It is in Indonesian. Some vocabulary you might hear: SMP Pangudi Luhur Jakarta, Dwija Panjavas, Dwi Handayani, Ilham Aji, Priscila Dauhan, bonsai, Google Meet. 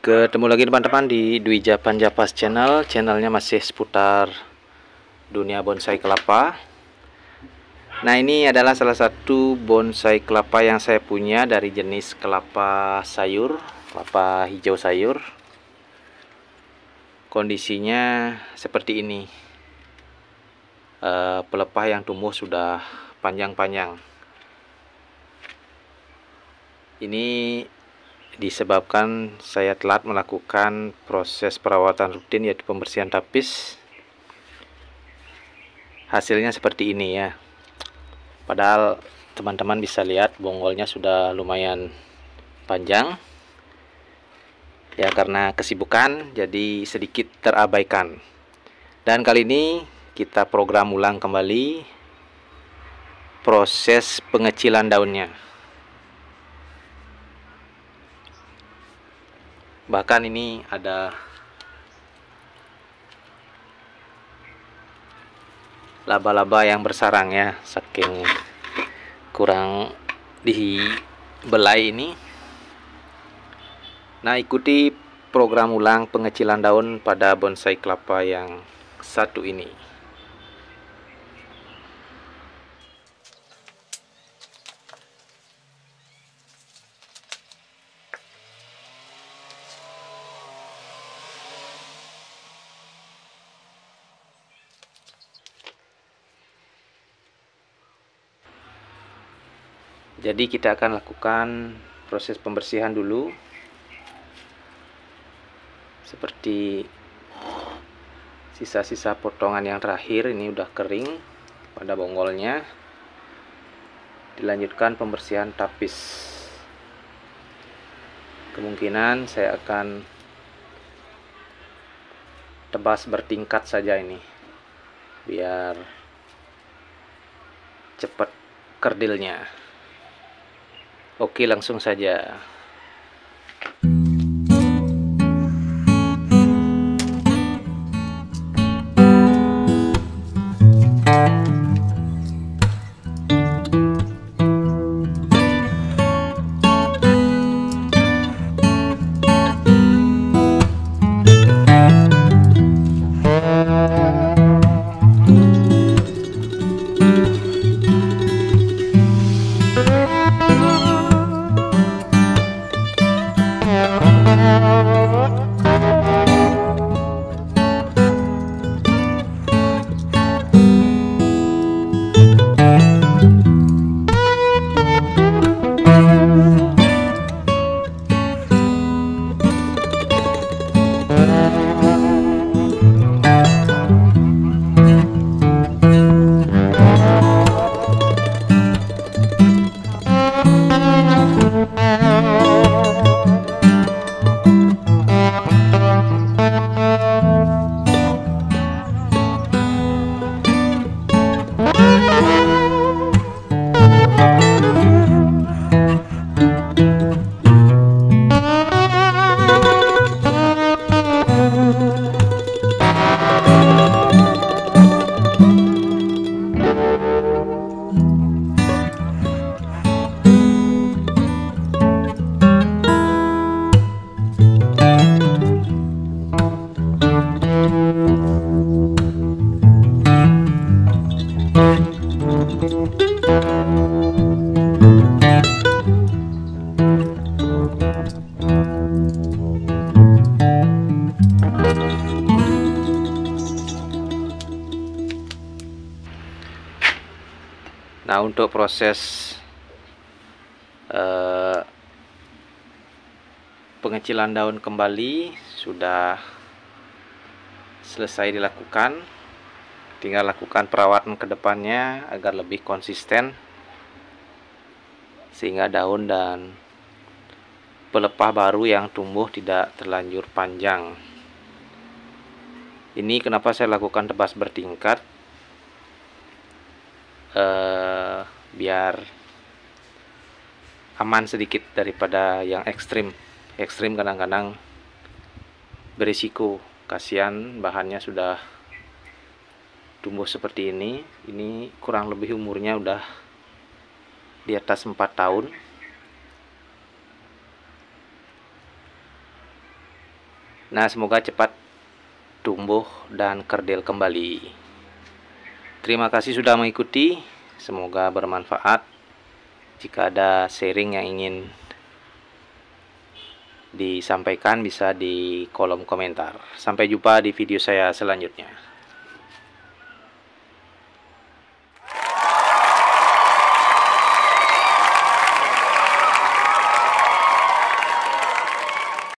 Ketemu lagi teman-teman di Dwija Panjavas channel. Channelnya masih seputar dunia bonsai kelapa. Nah, ini adalah salah satu bonsai kelapa yang saya punya dari jenis kelapa sayur, kelapa hijau sayur. Kondisinya seperti ini. Pelepah yang tumbuh sudah panjang-panjang. Ini disebabkan saya telat melakukan proses perawatan rutin, yaitu pembersihan tapis. Hasilnya seperti ini ya, padahal teman-teman bisa lihat bonggolnya sudah lumayan panjang ya, karena kesibukan jadi sedikit terabaikan. Dan kali ini kita program ulang kembali proses pengecilan daunnya. Bahkan ini ada laba-laba yang bersarang ya, saking kurang dibelai ini. Nah, ikuti program ulang pengecilan daun pada bonsai kelapa yang satu ini. Jadi kita akan lakukan proses pembersihan dulu, seperti sisa-sisa potongan yang terakhir ini udah kering pada bonggolnya. Dilanjutkan pembersihan tapis. Kemungkinan saya akan tebas bertingkat saja ini, biar cepat kerdilnya. Oke, langsung saja. Nah, untuk proses pengecilan daun kembali sudah selesai dilakukan. Tinggal lakukan perawatan ke depannya agar lebih konsisten, sehingga daun dan pelepah baru yang tumbuh tidak terlanjur panjang. Ini kenapa saya lakukan tebas bertingkat, biar aman sedikit daripada yang ekstrim. Kadang-kadang berisiko, kasihan bahannya sudah tumbuh seperti ini. Ini kurang lebih umurnya udah di atas 4 tahun. Nah, semoga cepat tumbuh dan kerdil kembali. Terima kasih sudah mengikuti, semoga bermanfaat. Jika ada sharing yang ingin disampaikan bisa di kolom komentar. Sampai jumpa di video saya selanjutnya.